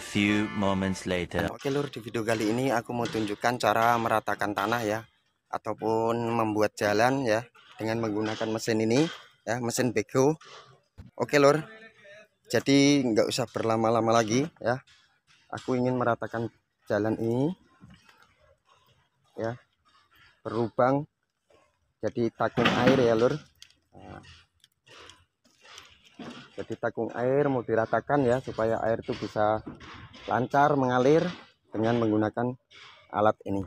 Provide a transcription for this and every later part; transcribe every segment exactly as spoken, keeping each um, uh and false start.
A few moments later. Oke lur, di video kali ini aku mau tunjukkan cara meratakan tanah ya, ataupun membuat jalan ya dengan menggunakan mesin ini ya, mesin backhoe. Oke lur, jadi nggak usah berlama-lama lagi ya. Aku ingin meratakan jalan ini ya, berlubang, jadi takung air ya lur. Nah, jadi takung air mau diratakan ya, supaya air itu bisa lancar mengalir dengan menggunakan alat ini.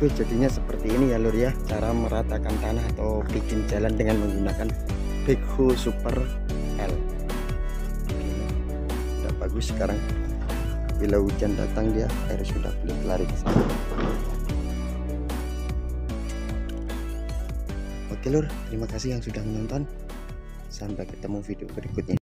Tapi jadinya seperti ini ya lur ya, cara meratakan tanah atau bikin jalan dengan menggunakan backhoe super L. Udah bagus sekarang, bila hujan datang dia air sudah belut lari ke sana. Oke lur, terima kasih yang sudah menonton, sampai ketemu video berikutnya.